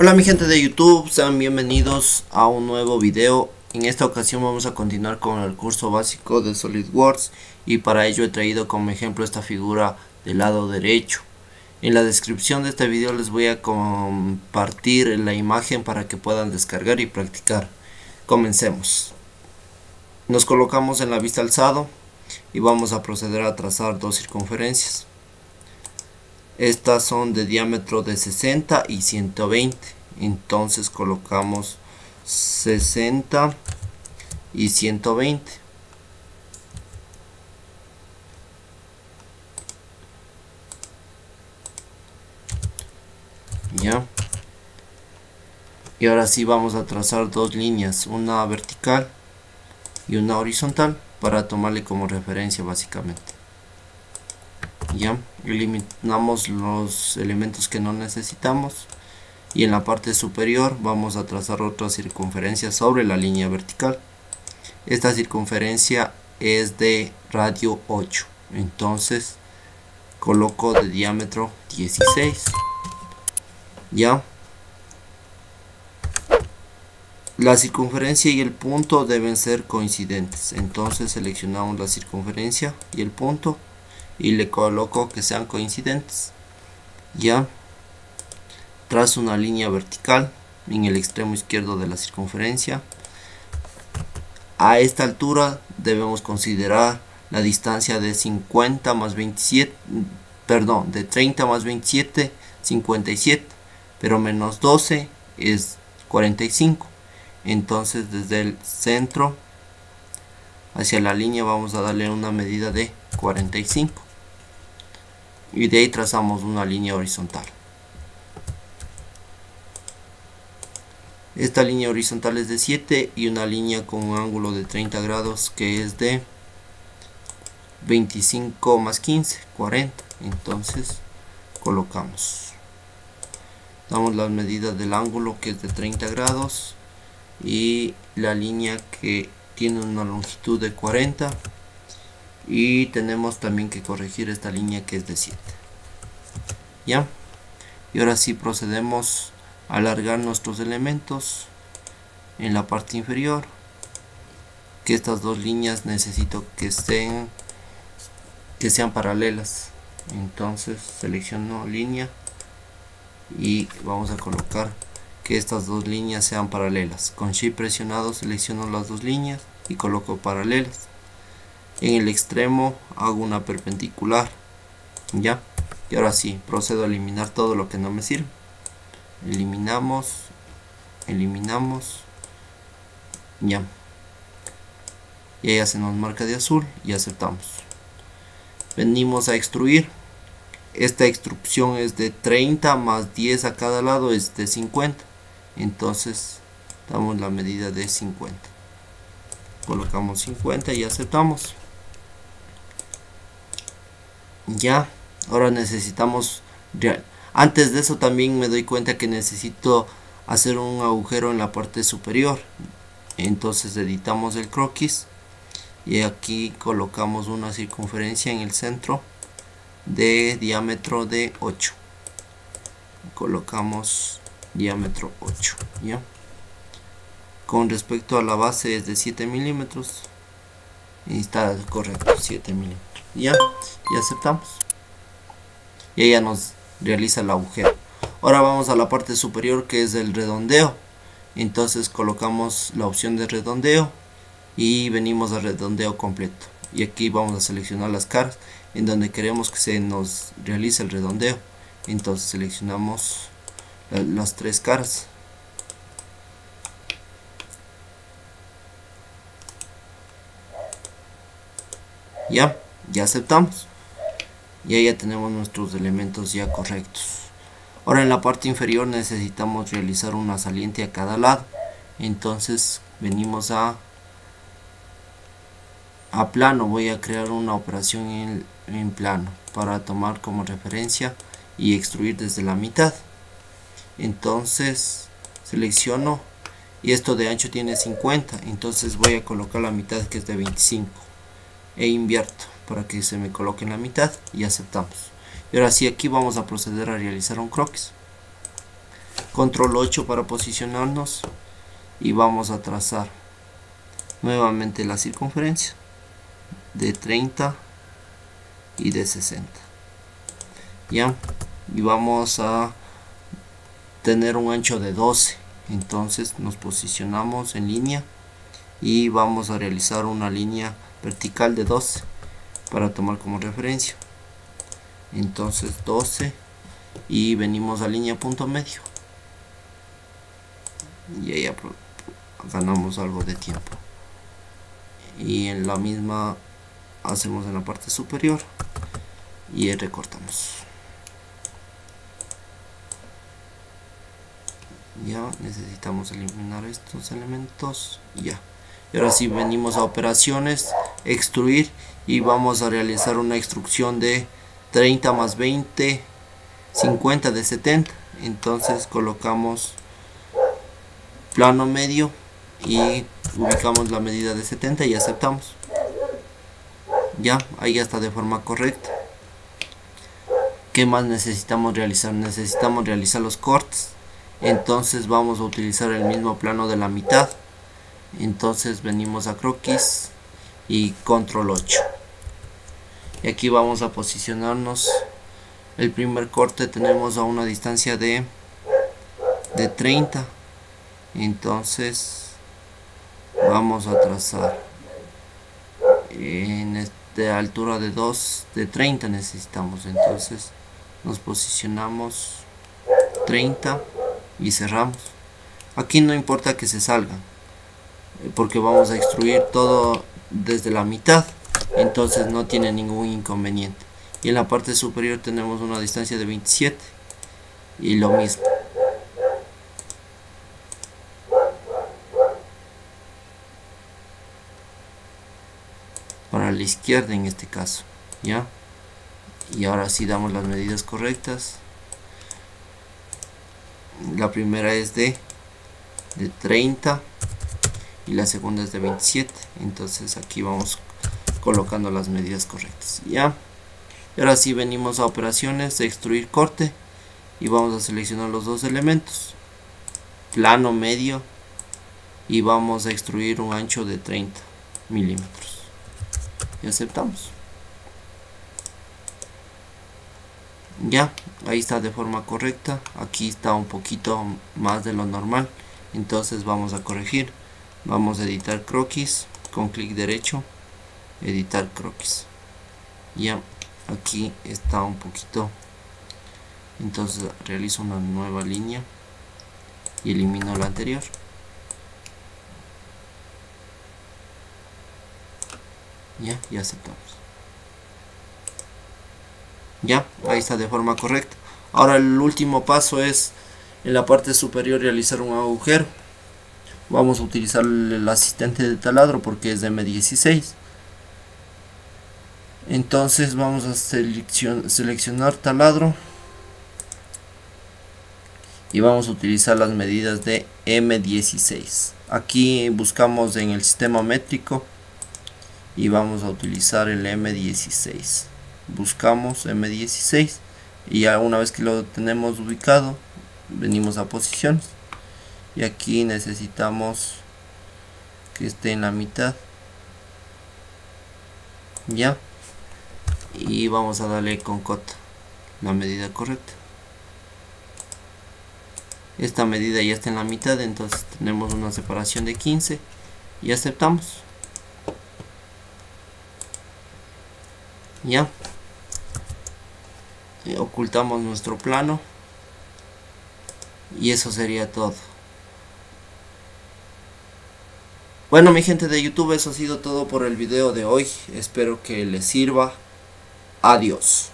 Hola mi gente de YouTube, sean bienvenidos a un nuevo video. En esta ocasión vamos a continuar con el curso básico de SolidWorks y para ello he traído como ejemplo esta figura del lado derecho. En la descripción de este video les voy a compartir la imagen para que puedan descargar y practicar. Comencemos. Nos colocamos en la vista alzado y vamos a proceder a trazar dos circunferencias. Estas son de diámetro de 60 y 120. Entonces colocamos 60 y 120. Ya. Y ahora sí vamos a trazar dos líneas, una vertical y una horizontal, para tomarle como referencia básicamente. Ya, eliminamos los elementos que no necesitamos y en la parte superior vamos a trazar otra circunferencia sobre la línea vertical. Esta circunferencia es de radio 8, entonces coloco de diámetro 16. Ya, la circunferencia y el punto deben ser coincidentes, entonces seleccionamos la circunferencia y el punto y le coloco que sean coincidentes. Ya, trazo una línea vertical en el extremo izquierdo de la circunferencia. A esta altura debemos considerar la distancia de 30 más 27, 57, pero menos 12 es 45. Entonces desde el centro hacia la línea vamos a darle una medida de 45. Y de ahí trazamos una línea horizontal. Esta línea horizontal es de 7 y una línea con un ángulo de 30 grados que es de 25 más 15, 40. Entonces colocamos. Damos las medidas del ángulo que es de 30 grados y la línea que tiene una longitud de 40. Y tenemos también que corregir esta línea que es de 7. Ya. Y ahora sí procedemos a alargar nuestros elementos en la parte inferior. Que estas dos líneas necesito que sean paralelas. Entonces selecciono línea y vamos a colocar que estas dos líneas sean paralelas. Con Shift presionado selecciono las dos líneas y coloco paralelas. En el extremo hago una perpendicular. Ya. Y ahora sí procedo a eliminar todo lo que no me sirve. Eliminamos. Ya. Y ella se nos marca de azul y aceptamos. Venimos a extruir. Esta extrusión es de 30 más 10 a cada lado es de 50. Entonces damos la medida de 50. Colocamos 50 y aceptamos. Ya, ahora necesitamos, antes de eso también me doy cuenta que necesito hacer un agujero en la parte superior, entonces editamos el croquis y aquí colocamos una circunferencia en el centro de diámetro de 8, colocamos diámetro 8, ya. Con respecto a la base es de 7 milímetros y está correcto, 7 milímetros. Ya, y aceptamos. Y ella nos realiza el agujero. Ahora vamos a la parte superior que es el redondeo. Entonces colocamos la opción de redondeo y venimos a redondeo completo. Y aquí vamos a seleccionar las caras en donde queremos que se nos realice el redondeo. Entonces seleccionamos las tres caras. Ya, ya aceptamos. Y ahí ya tenemos nuestros elementos ya correctos. Ahora en la parte inferior necesitamos realizar una saliente a cada lado. Entonces venimos a plano. Voy a crear una operación en plano para tomar como referencia y extruir desde la mitad. Entonces selecciono y esto de ancho tiene 50. Entonces voy a colocar la mitad que es de 25. E invierto para que se me coloque en la mitad y aceptamos. Y ahora sí aquí vamos a proceder a realizar un croquis. control 8 para posicionarnos y vamos a trazar nuevamente la circunferencia de 30 y de 60. Ya, y vamos a tener un ancho de 12. Entonces nos posicionamos en línea y vamos a realizar una línea vertical de 12 para tomar como referencia. Entonces 12 y venimos a línea punto medio y ahí ganamos algo de tiempo, y en la misma hacemos en la parte superior y recortamos. Ya necesitamos eliminar estos elementos. Ya, y ahora sí venimos a operaciones, extruir, y vamos a realizar una extrusión de 30 más 20, 50 de 70. Entonces colocamos plano medio y ubicamos la medida de 70 y aceptamos. Ya, ahí ya está de forma correcta. ¿Qué más necesitamos realizar? Necesitamos realizar los cortes. Entonces vamos a utilizar el mismo plano de la mitad. Entonces venimos a croquis y control 8. Y aquí vamos a posicionarnos. El primer corte tenemos a una distancia de 30. Entonces vamos a trazar en esta altura de 2, de 30 necesitamos. Entonces nos posicionamos 30 y cerramos. Aquí no importa que se salgan porque vamos a extruir todo desde la mitad, entonces no tiene ningún inconveniente. Y en la parte superior tenemos una distancia de 27 y lo mismo. Para la izquierda en este caso, ¿ya? Y ahora sí damos las medidas correctas. La primera es de 30 y la segunda es de 27. Entonces aquí vamos colocando las medidas correctas. Ya, y ahora sí venimos a operaciones, extruir corte, y vamos a seleccionar los dos elementos, plano medio, y vamos a extruir un ancho de 30 milímetros y aceptamos. Ya, ahí está de forma correcta. Aquí está un poquito más de lo normal, entonces vamos a corregir. Vamos a editar croquis, con clic derecho, editar croquis. Ya, aquí está un poquito. Entonces realizo una nueva línea y elimino la anterior. Ya, y aceptamos. Ya, ahí está de forma correcta. Ahora el último paso es en la parte superior realizar un agujero. Vamos a utilizar el asistente de taladro porque es de M16. Entonces vamos a seleccionar taladro y vamos a utilizar las medidas de M16. Aquí buscamos en el sistema métrico y vamos a utilizar el M16. Buscamos M16 y ya una vez que lo tenemos ubicado venimos a posiciones y aquí necesitamos que esté en la mitad. Ya, y vamos a darle con cota la medida correcta. Esta medida ya está en la mitad, entonces tenemos una separación de 15 y aceptamos. Ya, ocultamos nuestro plano y eso sería todo. Bueno, mi gente de YouTube, eso ha sido todo por el video de hoy. Espero que les sirva. Adiós.